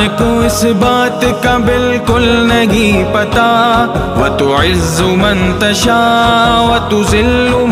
इंसान को इस बात का बिल्कुल नहीं पता, व तु इज़्ज़ु मन तशा व तुज़िल्लु